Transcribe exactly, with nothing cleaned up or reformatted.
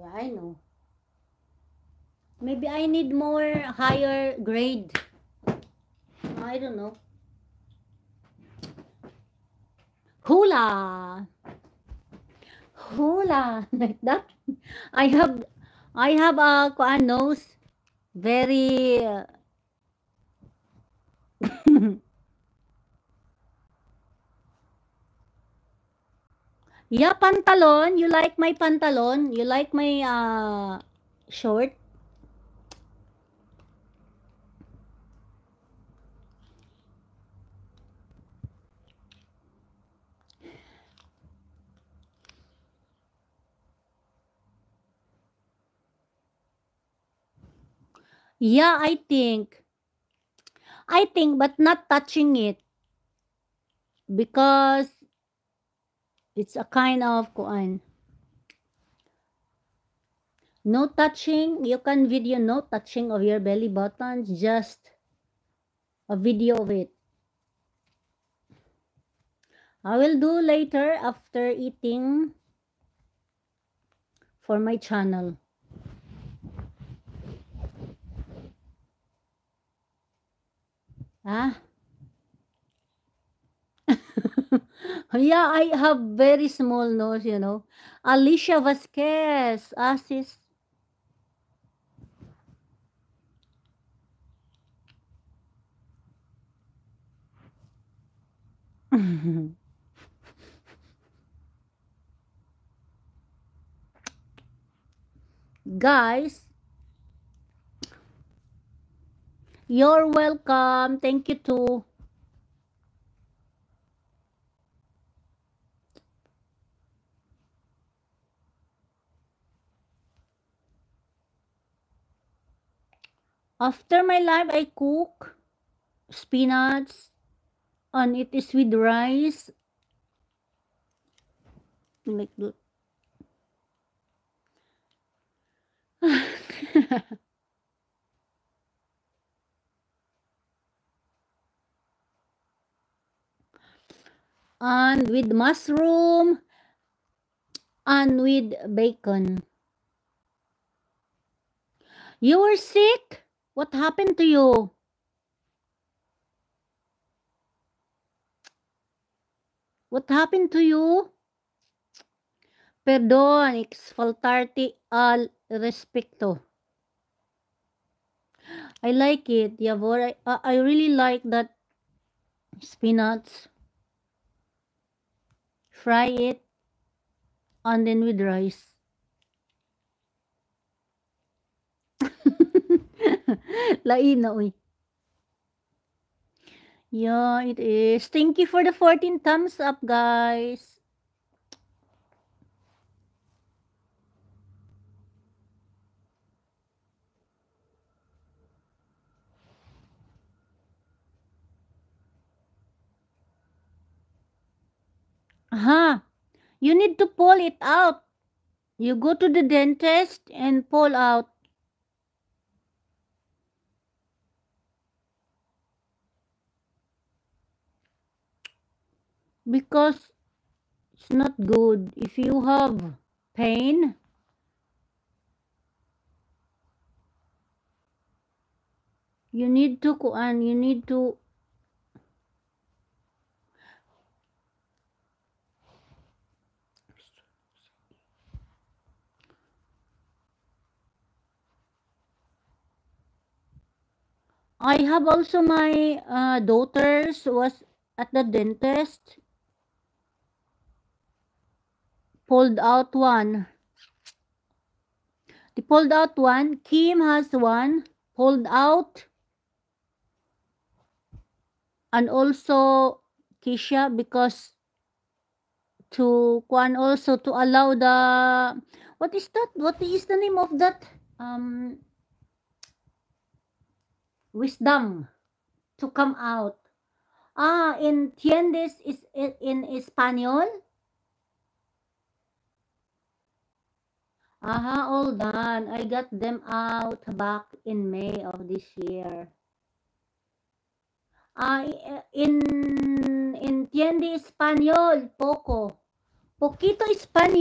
Yeah, I know. Maybe I need more higher grade. I don't know. Hula. Hula. Like that. I have, I have a kuan nose. Very. Uh, yeah, pantalon. You like my pantalon? You like my uh, short? Yeah, I think. I think, but not touching it. Because it's a kind of kuan. No touching. You can video no touching of your belly buttons. Just a video of it. I will do later after eating for my channel. Ah. Yeah, I have very small nose, you know. Alicia Vasquez, assist. Guys, you're welcome. Thank you too. After my live, I cook spinach, and it is with rice. Like that. And with mushroom, and with bacon. You were sick? What happened to you? What happened to you? Perdón, exfaltarte al respecto. I like it, Yavor. I, I really like that spinach. Fry it and then with rice. Lain na, uy. Yeah, it is. Thank you for the fourteen thumbs up, guys. Aha. You need to pull it out. You go to the dentist and pull out. Because it's not good. If you have pain, you need to and you need to I have also my uh, daughters was at the dentist. Pulled out one. They pulled out one. Kim has one. Pulled out. And also Keisha, because to Kwan also to allow the, what is that? What is the name of that? Um, wisdom to come out. Ah, entiendes is in Espanol. Aha, all done. I got them out back in May of this year. I in entiende español poco, poquito español.